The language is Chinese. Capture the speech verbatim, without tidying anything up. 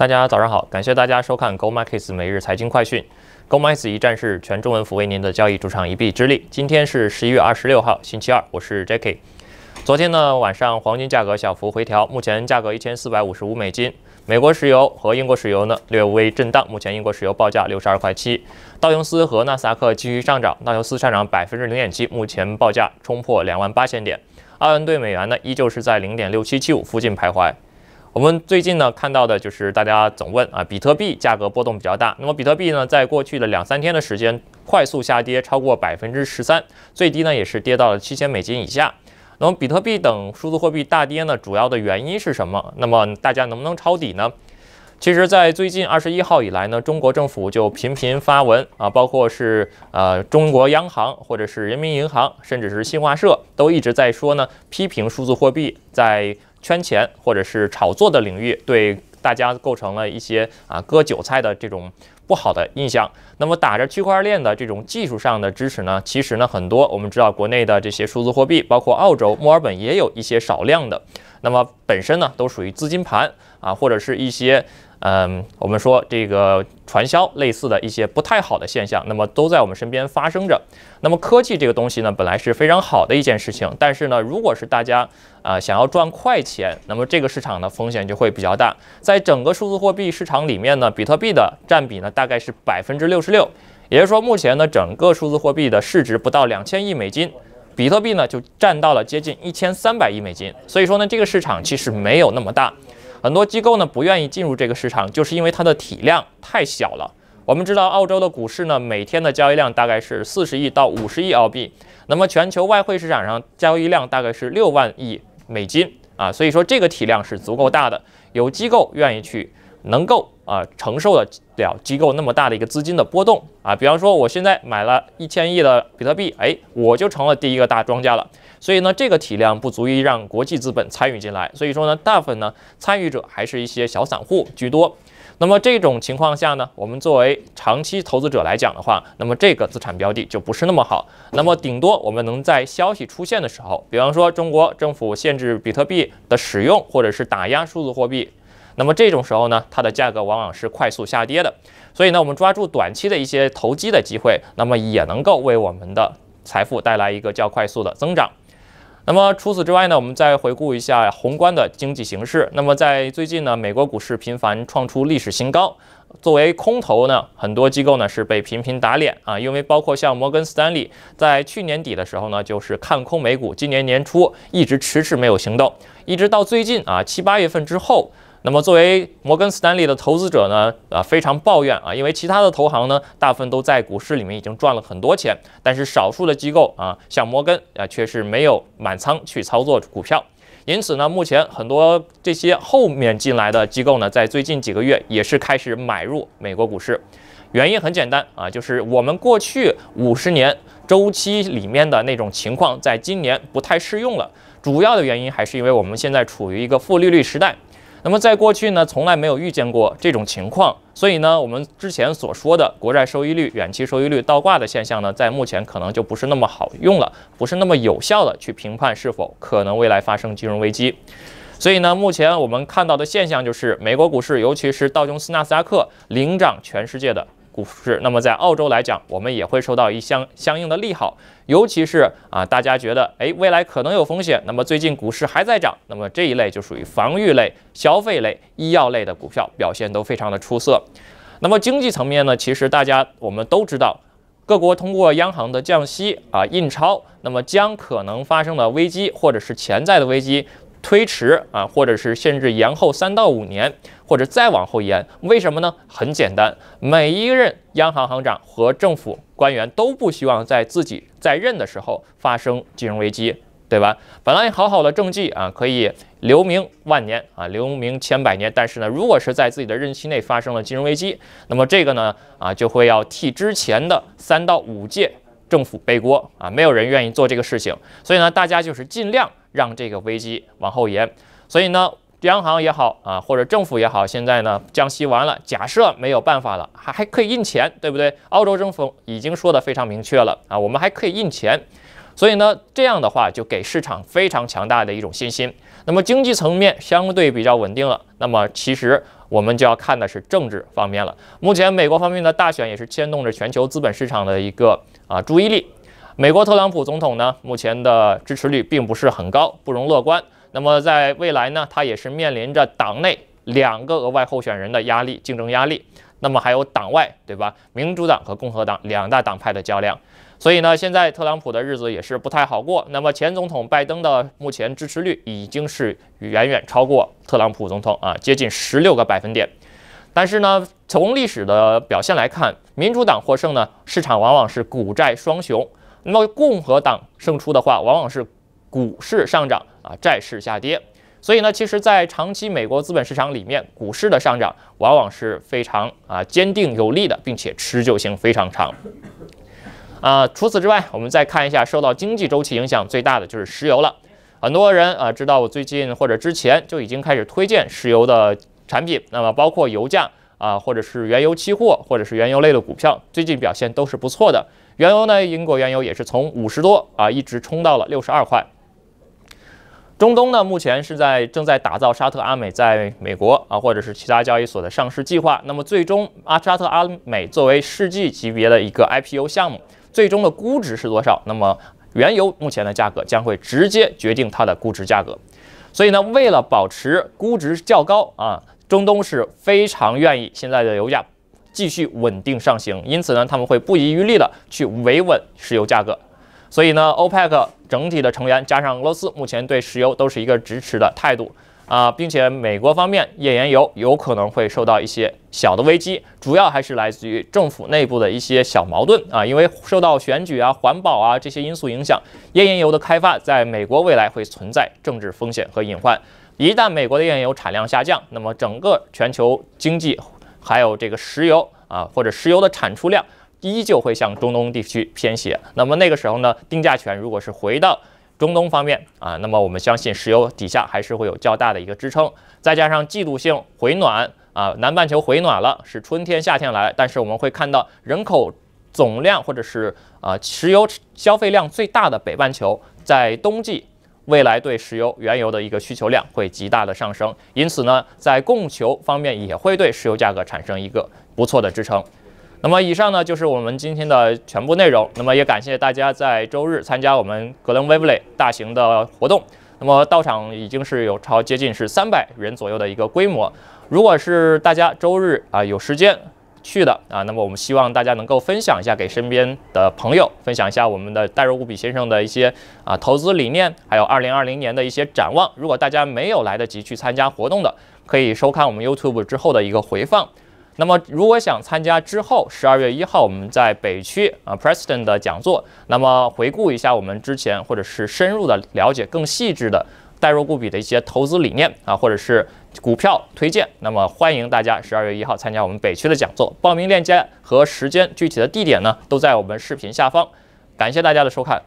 大家早上好，感谢大家收看 Go Markets 每日财经快讯。Go Markets 一站式全中文服务为您的交易主场一臂之力。今天是十一月二十六号，星期二，我是 Jackie。昨天呢晚上黄金价格小幅回调，目前价格一千四百五十五美金。美国石油和英国石油呢略微震荡，目前英国石油报价六十二块七。道琼斯和纳斯达克继续上涨，道琼斯上涨 百分之零点七， 目前报价冲破两万八千点。澳元对美元呢依旧是在 零点六七七五 附近徘徊。 我们最近呢看到的就是大家总问啊，比特币价格波动比较大。那么比特币呢，在过去的两三天的时间快速下跌，超过 百分之十三， 最低呢也是跌到了 七千美金以下。那么比特币等数字货币大跌呢，主要的原因是什么？那么大家能不能抄底呢？其实，在最近二十一号以来呢，中国政府就频频发文啊，包括是呃中国央行或者是人民银行，甚至是新华社，都一直在说呢，批评数字货币在 圈钱或者是炒作的领域，对大家构成了一些啊割韭菜的这种不好的印象。那么打着区块链的这种技术上的支持呢，其实呢很多我们知道国内的这些数字货币，包括澳洲、墨尔本也有一些少量的，那么本身呢都属于资金盘啊，或者是一些嗯我们说这个传销类似的一些不太好的现象，那么都在我们身边发生着。那么科技这个东西呢，本来是非常好的一件事情，但是呢，如果是大家 啊、呃，想要赚快钱，那么这个市场呢风险就会比较大。在整个数字货币市场里面呢，比特币的占比呢大概是 百分之六十六， 也就是说，目前呢整个数字货币的市值不到 两千亿美金，比特币呢就占到了接近 一千三百亿美金。所以说呢，这个市场其实没有那么大，很多机构呢不愿意进入这个市场，就是因为它的体量太小了。 我们知道澳洲的股市呢，每天的交易量大概是四十亿到五十亿澳币，那么全球外汇市场上交易量大概是六万亿美金啊，所以说这个体量是足够大的，有机构愿意去能够啊承受得了机构那么大的一个资金的波动啊，比方说我现在买了一千亿的比特币，哎，我就成了第一个大庄家了，所以呢，这个体量不足以让国际资本参与进来，所以说呢，大部分呢参与者还是一些小散户居多。 那么这种情况下呢，我们作为长期投资者来讲的话，那么这个资产标的就不是那么好。那么顶多我们能在消息出现的时候，比方说中国政府限制比特币的使用，或者是打压数字货币，那么这种时候呢，它的价格往往是快速下跌的。所以呢，我们抓住短期的一些投机的机会，那么也能够为我们的财富带来一个较快速的增长。 那么除此之外呢，我们再回顾一下宏观的经济形势。那么在最近呢，美国股市频繁创出历史新高。作为空头呢，很多机构呢是被频频打脸啊，因为包括像摩根斯丹利在去年底的时候呢，就是看空美股，今年年初一直迟迟没有行动，一直到最近啊七八月份之后。 那么，作为摩根斯丹利的投资者呢，啊，非常抱怨啊，因为其他的投行呢，大部分都在股市里面已经赚了很多钱，但是少数的机构啊，像摩根啊，却是没有满仓去操作股票。因此呢，目前很多这些后面进来的机构呢，在最近几个月也是开始买入美国股市。原因很简单啊，就是我们过去五十年周期里面的那种情况，在今年不太适用了。主要的原因还是因为我们现在处于一个负利率时代。 那么在过去呢，从来没有遇见过这种情况，所以呢，我们之前所说的国债收益率、远期收益率倒挂的现象呢，在目前可能就不是那么好用了，不是那么有效的去评判是否可能未来发生金融危机。所以呢，目前我们看到的现象就是，美国股市，尤其是道琼斯、纳斯达克领涨全世界的股市。那么在澳洲来讲，我们也会受到一相相应的利好，尤其是啊，大家觉得哎，未来可能有风险，那么最近股市还在涨，那么这一类就属于防御类。 消费类、医药类的股票表现都非常的出色。那么经济层面呢？其实大家我们都知道，各国通过央行的降息啊、印钞，那么将可能发生的危机或者是潜在的危机推迟啊，或者是甚至延后三到五年，或者再往后延。为什么呢？很简单，每一任央行行长和政府官员都不希望在自己在任的时候发生金融危机。 对吧？本来好好的政绩啊，可以留名万年啊，留名千百年。但是呢，如果是在自己的任期内发生了金融危机，那么这个呢啊，就会要替之前的三到五届政府背锅啊，没有人愿意做这个事情。所以呢，大家就是尽量让这个危机往后延。所以呢，央行也好啊，或者政府也好，现在呢降息完了，假设没有办法了，还还可以印钱，对不对？澳洲政府已经说得非常明确了啊，我们还可以印钱。 所以呢，这样的话就给市场非常强大的一种信心。那么经济层面相对比较稳定了，那么其实我们就要看的是政治方面了。目前美国方面的大选也是牵动着全球资本市场的一个啊注意力。美国特朗普总统呢，目前的支持率并不是很高，不容乐观。那么在未来呢，他也是面临着党内两个额外候选人的压力，竞争压力。 那么还有党外，对吧？民主党和共和党两大党派的较量，所以呢，现在特朗普的日子也是不太好过。那么前总统拜登的目前支持率已经是远远超过特朗普总统啊，接近十六个百分点。但是呢，从历史的表现来看，民主党获胜呢，市场往往是股债双雄；那么共和党胜出的话，往往是股市上涨啊，债市下跌。 所以呢，其实，在长期美国资本市场里面，股市的上涨往往是非常啊坚定有力的，并且持久性非常长。啊，除此之外，我们再看一下受到经济周期影响最大的就是石油了。很多人啊知道，我最近或者之前就已经开始推荐石油的产品，那么包括油价啊，或者是原油期货，或者是原油类的股票，最近表现都是不错的。原油呢，英国原油也是从五十多啊一直冲到了六十二块。 中东呢，目前是在正在打造沙特阿美在美国啊，或者是其他交易所的上市计划。那么最终，啊，沙特阿美作为世纪级别的一个 I P O 项目，最终的估值是多少？那么原油目前的价格将会直接决定它的估值价格。所以呢，为了保持估值较高啊，中东是非常愿意现在的油价继续稳定上行，因此呢，他们会不遗余力的去维稳石油价格。 所以呢 ，OPEC 整体的成员加上俄罗斯，目前对石油都是一个支持的态度啊，并且美国方面页岩油有可能会受到一些小的危机，主要还是来自于政府内部的一些小矛盾啊，因为受到选举啊、环保啊这些因素影响，页岩油的开发在美国未来会存在政治风险和隐患。一旦美国的页岩油产量下降，那么整个全球经济还有这个石油啊或者石油的产出量。 依旧会向中东地区偏斜。那么那个时候呢，定价权如果是回到中东方面啊，那么我们相信石油底下还是会有较大的一个支撑。再加上季度性回暖啊，南半球回暖了，是春天夏天来了。但是我们会看到人口总量或者是啊石油消费量最大的北半球，在冬季未来对石油原油的一个需求量会极大的上升。因此呢，在供求方面也会对石油价格产生一个不错的支撑。 那么以上呢就是我们今天的全部内容。那么也感谢大家在周日参加我们格伦威布雷大型的活动。那么到场已经是有超接近是三百人左右的一个规模。如果是大家周日啊有时间去的啊，那么我们希望大家能够分享一下给身边的朋友，分享一下我们的戴若物比先生的一些啊投资理念，还有二零二零年的一些展望。如果大家没有来得及去参加活动的，可以收看我们 YouTube 之后的一个回放。 那么，如果想参加之后十二月一号我们在北区啊 Preston 的讲座，那么回顾一下我们之前或者是深入的了解更细致的戴若物比的一些投资理念啊，或者是股票推荐，那么欢迎大家十二月一号参加我们北区的讲座。报名链接和时间、具体的地点呢，都在我们视频下方。感谢大家的收看，